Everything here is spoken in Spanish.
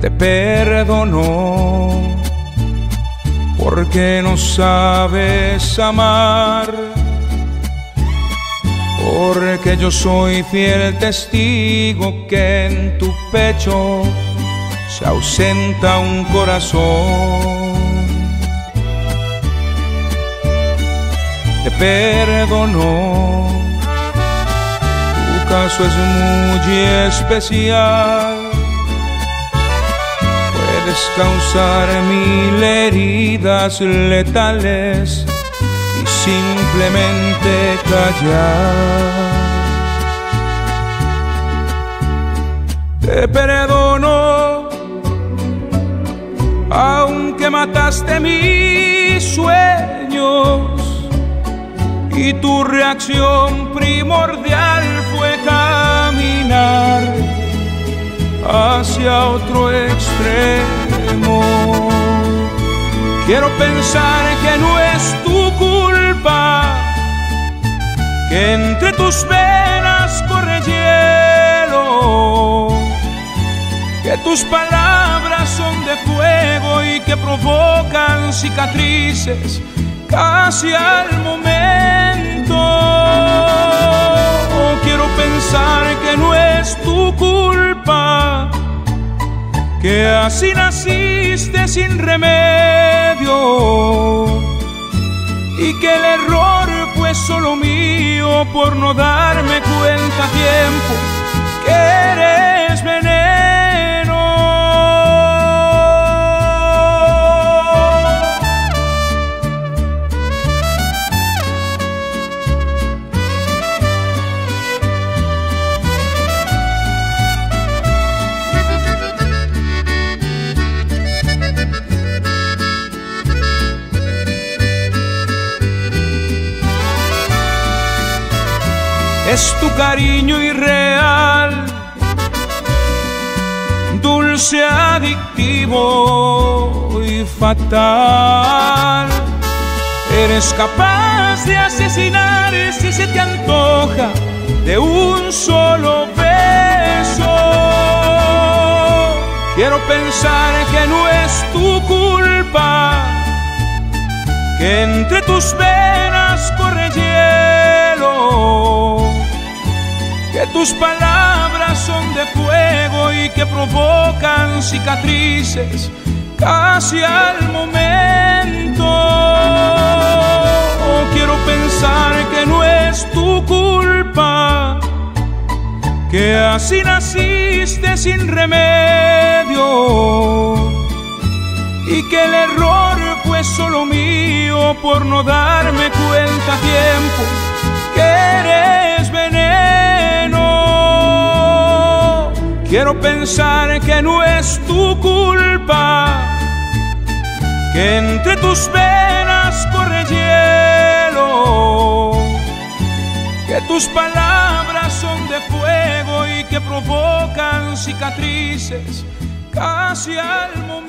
te perdonó, porque no sabes amar, porque yo soy fiel testigo que en tu pecho se ausenta un corazón. Te perdonó, tu caso es muy especial, puedes causar 1000 heridas letales y simplemente callar. Te perdono, aunque mataste mis sueños y tu reacción primordial fue caminar hacia otro extremo. Quiero pensar que no es tu culpa que entre tus venas corre hielo, que tus palabras son de fuego y que provocan cicatrices casi al momento. Quiero pensar que no es tu culpa que así naciste sin remedio y que el error fue solo mío por no darme cuenta a tiempo que eres veneno. Es tu cariño irreal, dulce, adictivo y fatal. Eres capaz de asesinar si se te antoja de un solo beso. Quiero pensar que no es tu culpa que entre tus venas corre hielo, que tus palabras son de fuego y que provocan cicatrices casi al momento. Quiero pensar que no es tu culpa que así naciste sin remedio y que el error fue solo mío por no darme cuenta a tiempo que eres veneno. Quiero pensar que no es tu culpa que entre tus venas corre hielo, que tus palabras son de fuego y que provocan cicatrices casi al momento.